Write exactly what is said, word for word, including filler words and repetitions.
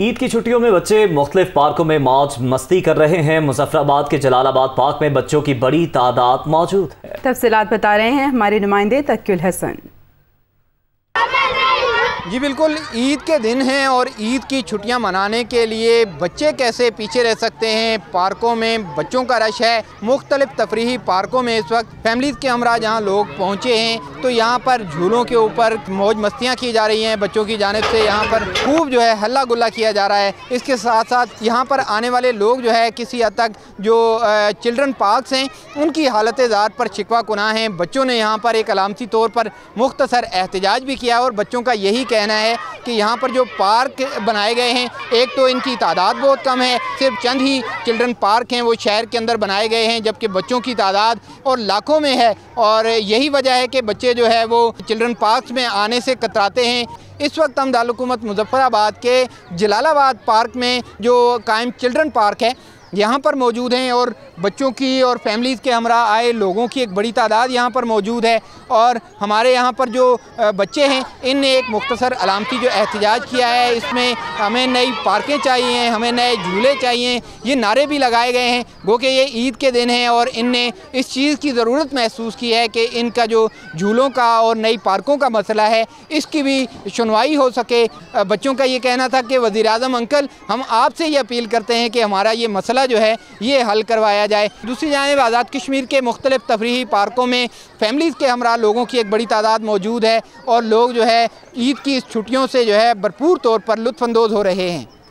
ईद की छुट्टियों में बच्चे मुख्तलिफ पार्कों में मौज मस्ती कर रहे हैं। मुजफ्फराबाद के जलालाबाद पार्क में बच्चों की बड़ी तादाद मौजूद है। तफसीलात बता रहे हैं हमारे नुमाइंदे तक्कूल हसन। जी बिल्कुल, ईद के दिन हैं और ईद की छुट्टियां मनाने के लिए बच्चे कैसे पीछे रह सकते हैं। पार्कों में बच्चों का रश है। मुख्तलिफ तफरीही पार्कों में इस वक्त फैमिलीज़ के हमरा जहां लोग पहुंचे हैं तो यहां पर झूलों के ऊपर मौज मस्तियां की जा रही हैं बच्चों की जानिब से। यहां पर खूब जो है हल्ला गुल्ला किया जा रहा है। इसके साथ साथ यहाँ पर आने वाले लोग जो है किसी हद तक जो चिल्ड्रन पार्कस हैं उनकी हालत ज़ात पर शिकवा कुना हैं। बच्चों ने यहाँ पर एक अलामती तौर पर मुख्तसर एहतजाज भी किया और बच्चों का यही कहना है कि यहाँ पर जो पार्क बनाए गए हैं एक तो इनकी तादाद बहुत कम है। सिर्फ चंद ही चिल्ड्रन पार्क हैं वो शहर के अंदर बनाए गए हैं, जबकि बच्चों की तादाद और लाखों में है। और यही वजह है कि बच्चे जो है वो चिल्ड्रन पार्क्स में आने से कतराते हैं। इस वक्त हम दारुलहुकूमत मुजफ्फराबाद के जलालाबाद पार्क में जो कायम चिल्ड्रन पार्क है यहाँ पर मौजूद हैं और बच्चों की और फैमिलीज़ के हमरा आए लोगों की एक बड़ी तादाद यहाँ पर मौजूद है। और हमारे यहाँ पर जो बच्चे हैं इनने एक मुख्तसर अलामती जो एहतजाज किया है, इसमें हमें नई पार्कें चाहिए, हमें नए झूले चाहिए, ये नारे भी लगाए गए हैं। गो कि ये ईद के दिन हैं और इनने इस चीज़ की ज़रूरत महसूस की है कि इनका जो झूलों का और नई पार्कों का मसला है इसकी भी सुनवाई हो सके। बच्चों का ये कहना था कि वज़ीर-ए-आज़म अंकल, हम आपसे ये अपील करते हैं कि हमारा ये मसला जो है ये हल करवाया जाए। दूसरी जानिब आज़ाद कश्मीर के मुख्तलिफ तफरीही पार्कों में फैमिलीज़ के हमरा लोगों की एक बड़ी तादाद मौजूद है और लोग जो है ईद की इस छुट्टियों से जो है भरपूर तौर पर लुत्फानंदोज़ हो रहे हैं।